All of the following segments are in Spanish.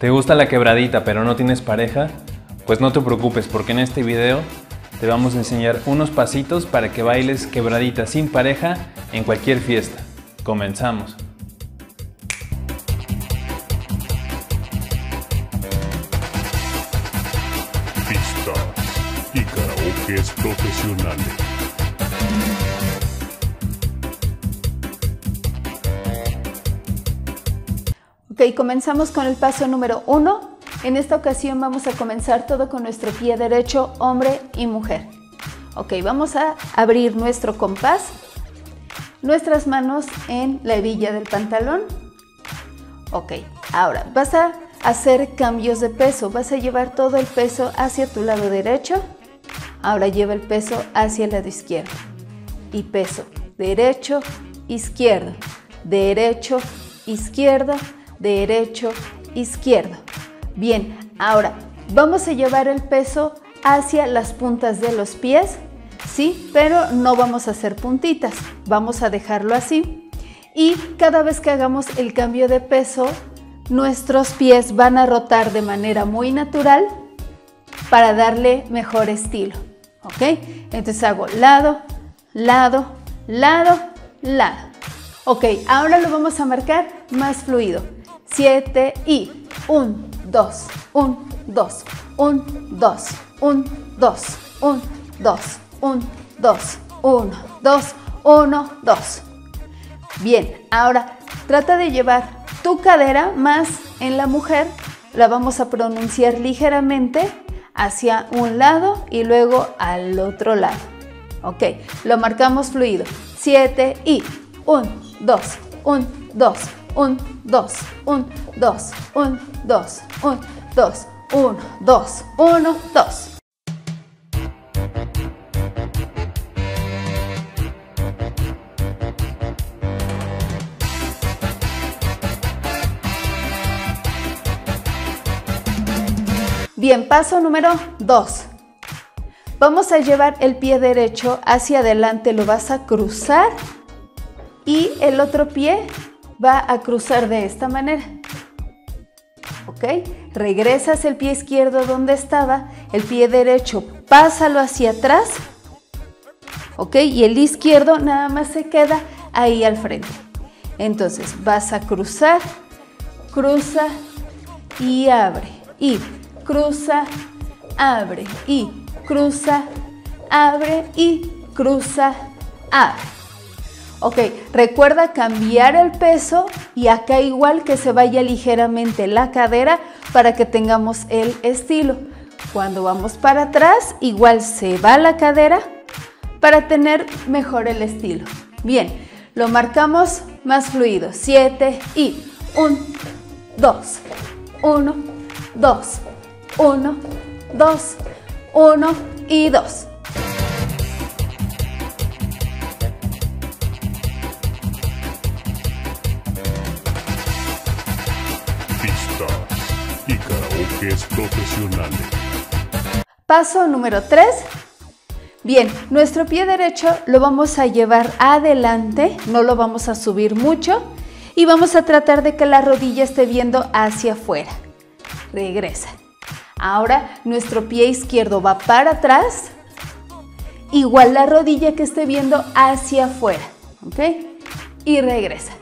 ¿Te gusta la quebradita pero no tienes pareja? Pues no te preocupes, porque en este video te vamos a enseñar unos pasitos para que bailes quebradita sin pareja en cualquier fiesta. Comenzamos. Pistas y karaokes profesionales. Ok, comenzamos con el paso número 1. En esta ocasión vamos a comenzar todo con nuestro pie derecho, hombre y mujer. Ok, vamos a abrir nuestro compás, nuestras manos en la hebilla del pantalón. Ok, ahora vas a hacer cambios de peso, vas a llevar todo el peso hacia tu lado derecho. Ahora lleva el peso hacia el lado izquierdo. Y peso derecho, izquierdo, derecho, izquierdo, derecho, izquierdo. Bien, ahora vamos a llevar el peso hacia las puntas de los pies, ¿sí? Pero no vamos a hacer puntitas, vamos a dejarlo así. Y cada vez que hagamos el cambio de peso, nuestros pies van a rotar de manera muy natural para darle mejor estilo, ¿ok? Entonces hago lado, lado, lado, lado. Ok, ahora lo vamos a marcar más fluido. 7 y 1. 2, 1, 2, 1, 2, 1, 2, 1, 2, 1, 2, 1, 2, 1, 2. Bien, ahora trata de llevar tu cadera más en la mujer, la vamos a pronunciar ligeramente hacia un lado y luego al otro lado. Ok, lo marcamos fluido. 7 y 1, 2, 1, 2. 1, 2, 1, 2, 1, 2, 1, 2, 1, 2, 1, 2. Bien, paso número 2. Vamos a llevar el pie derecho hacia adelante, lo vas a cruzar y el otro pie va a cruzar de esta manera, ¿ok? Regresas el pie izquierdo donde estaba, el pie derecho pásalo hacia atrás, ¿ok? Y el izquierdo nada más se queda ahí al frente. Entonces vas a cruzar, cruza y abre, y cruza, abre, y cruza, abre, y cruza, abre. Ok, recuerda cambiar el peso y acá igual que se vaya ligeramente la cadera para que tengamos el estilo. Cuando vamos para atrás, igual se va la cadera para tener mejor el estilo. Bien, lo marcamos más fluido. 7 y 1, 2, 1, 2, 1, 2, 1 y 2. Y karaokes profesionales. Paso número 3. Bien, nuestro pie derecho lo vamos a llevar adelante, no lo vamos a subir mucho y vamos a tratar de que la rodilla esté viendo hacia afuera. Regresa. Ahora nuestro pie izquierdo va para atrás, igual la rodilla que esté viendo hacia afuera, ¿ok? Y regresa.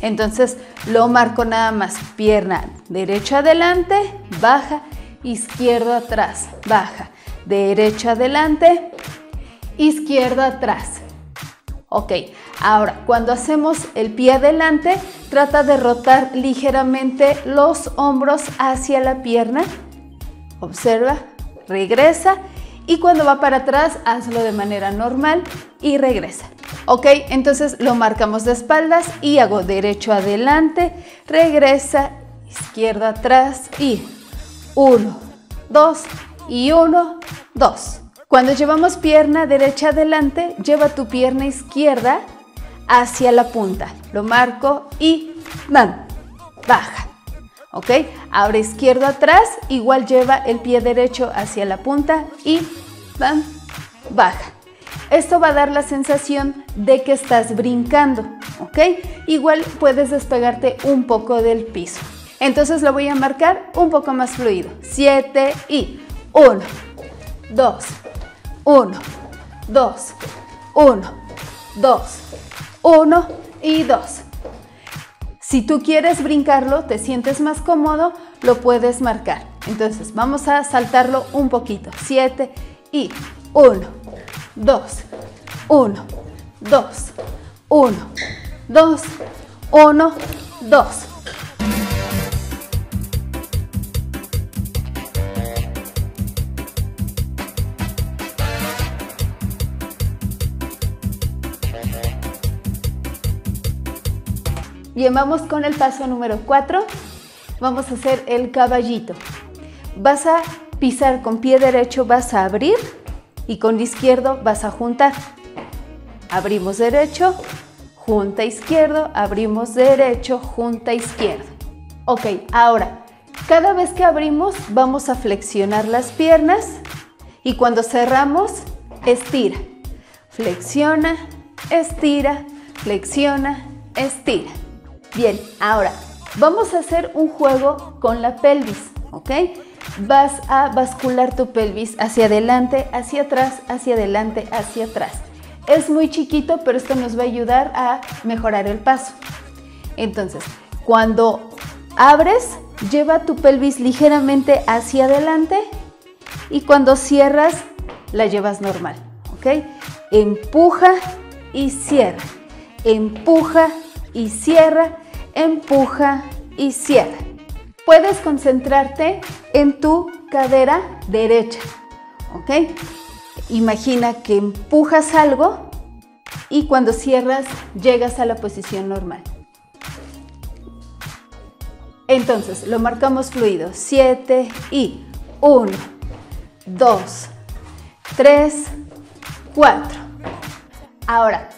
Entonces lo marco nada más, pierna derecha adelante, baja, izquierdo atrás, baja, derecha adelante, izquierdo atrás. Ok, ahora cuando hacemos el pie adelante, trata de rotar ligeramente los hombros hacia la pierna. Observa, regresa y cuando va para atrás, hazlo de manera normal y regresa. Ok, entonces lo marcamos de espaldas y hago derecho adelante, regresa, izquierda atrás y 1, 2 y 1, 2. Cuando llevamos pierna derecha adelante, lleva tu pierna izquierda hacia la punta. Lo marco y ¡bam! Baja. Ok, ahora izquierdo atrás, igual lleva el pie derecho hacia la punta y ¡bam! Baja. Esto va a dar la sensación de que estás brincando, ¿ok? Igual puedes despegarte un poco del piso. Entonces lo voy a marcar un poco más fluido. 7 y 1, 2, 1, 2, 1, 2, 1 y 2. Si tú quieres brincarlo, te sientes más cómodo, lo puedes marcar. Entonces vamos a saltarlo un poquito. 7 y 1, 2, 1, 2, 1, 2, 1, 2. Bien, vamos con el paso número 4. Vamos a hacer el caballito. Vas a pisar con pie derecho, vas a abrir y con izquierdo vas a juntar. Abrimos derecho, junta izquierdo, abrimos derecho, junta izquierdo. Ok, ahora, cada vez que abrimos vamos a flexionar las piernas y cuando cerramos, estira. Flexiona, estira, flexiona, estira. Bien, ahora vamos a hacer un juego con la pelvis, ¿ok? Vas a bascular tu pelvis hacia adelante, hacia atrás, hacia adelante, hacia atrás. Es muy chiquito, pero esto nos va a ayudar a mejorar el paso. Entonces, cuando abres, lleva tu pelvis ligeramente hacia adelante y cuando cierras, la llevas normal, ¿ok? Empuja y cierra, empuja y cierra, empuja y cierra. Puedes concentrarte en tu cadera derecha, ¿ok? Imagina que empujas algo y cuando cierras llegas a la posición normal. Entonces lo marcamos fluido. 7 y 1, 2, 3, 4. Ahora,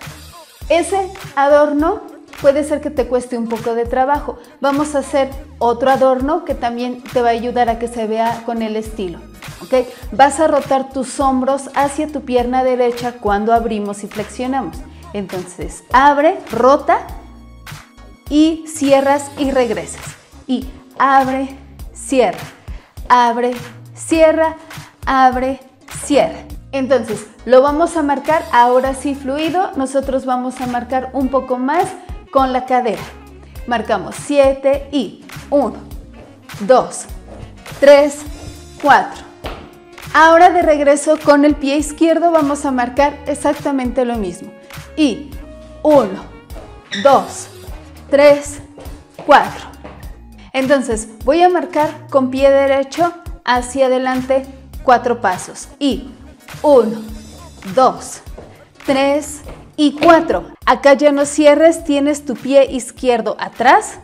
ese adorno puede ser que te cueste un poco de trabajo. Vamos a hacer otro adorno que también te va a ayudar a que se vea con el estilo, ¿ok? Vas a rotar tus hombros hacia tu pierna derecha cuando abrimos y flexionamos. Entonces abre, rota y cierras y regresas. Y abre, cierra, abre, cierra, abre, cierra. Entonces lo vamos a marcar ahora sí fluido. Nosotros vamos a marcar un poco más con la cadera. Marcamos 7 y 1, 2, 3, 4. Ahora de regreso con el pie izquierdo vamos a marcar exactamente lo mismo. Y 1, 2, 3, 4. Entonces voy a marcar con pie derecho hacia adelante 4 pasos. Y 1, 2, 3 y 4. Acá ya no cierres, tienes tu pie izquierdo atrás,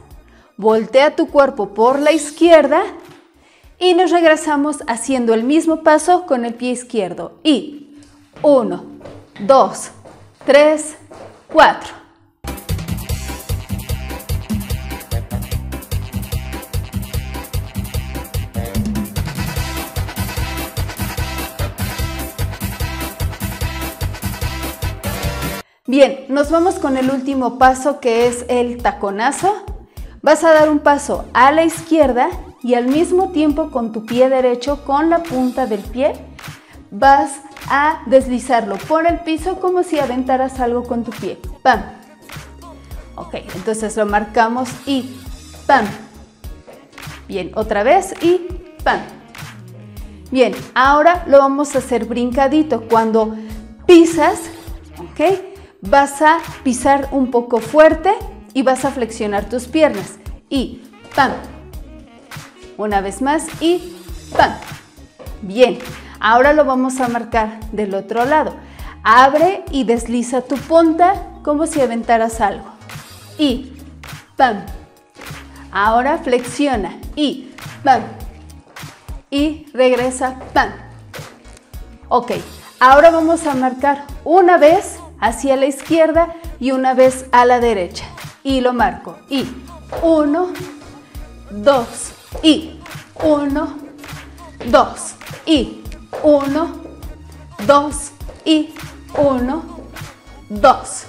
voltea tu cuerpo por la izquierda y nos regresamos haciendo el mismo paso con el pie izquierdo. Y 1, 2, 3, 4. Bien, nos vamos con el último paso que es el taconazo. Vas a dar un paso a la izquierda y al mismo tiempo con tu pie derecho, con la punta del pie, vas a deslizarlo por el piso como si aventaras algo con tu pie. ¡Pam! Ok, entonces lo marcamos y ¡pam! Bien, otra vez y ¡pam! Bien, ahora lo vamos a hacer brincadito. Cuando pisas, ¿ok? Vas a pisar un poco fuerte y vas a flexionar tus piernas. Y ¡pam! Una vez más y ¡pam! Bien, ahora lo vamos a marcar del otro lado. Abre y desliza tu punta como si aventaras algo. Y ¡pam! Ahora flexiona y ¡pam! Y regresa ¡pam! Ok, ahora vamos a marcar una vez hacia la izquierda y una vez a la derecha y lo marco y 1, 2 y 1, 2 y 1, 2 y 1, 2.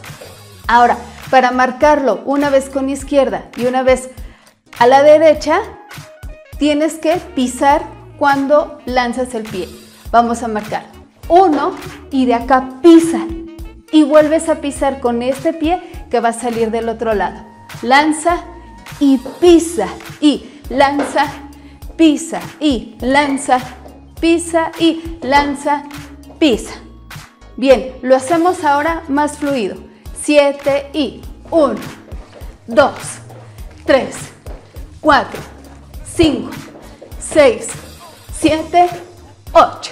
Ahora, para marcarlo una vez con izquierda y una vez A la derecha tienes que pisar cuando lanzas el pie. Vamos a marcar 1 y de acá pisa y vuelves a pisar con este pie que va a salir del otro lado. Lanza y pisa y lanza, pisa y lanza, pisa y lanza, pisa. Bien, lo hacemos ahora más fluido. 7 y 1, 2, 3, 4, 5, 6, 7, 8.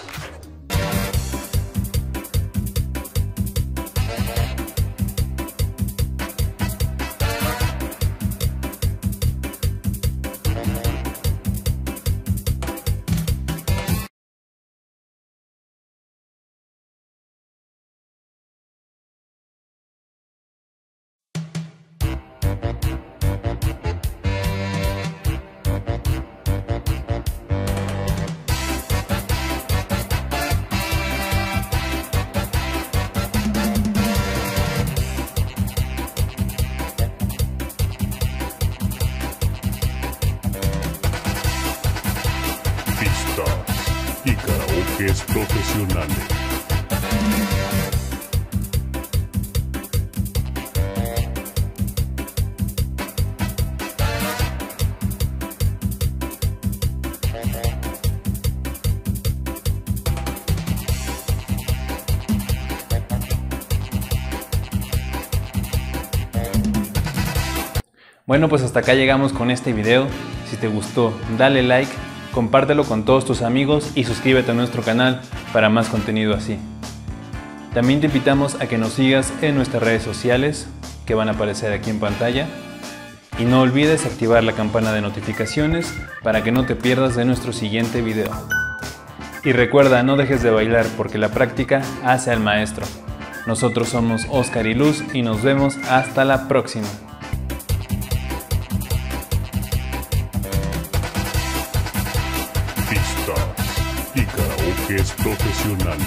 Y karaokes profesionales. Bueno, pues hasta acá llegamos con este video. Si te gustó, dale like, compártelo con todos tus amigos y suscríbete a nuestro canal para más contenido así. También te invitamos a que nos sigas en nuestras redes sociales que van a aparecer aquí en pantalla y no olvides activar la campana de notificaciones para que no te pierdas de nuestro siguiente video. Y recuerda, no dejes de bailar porque la práctica hace al maestro. Nosotros somos Óscar y Luz y nos vemos hasta la próxima. Y karaoke profesionales.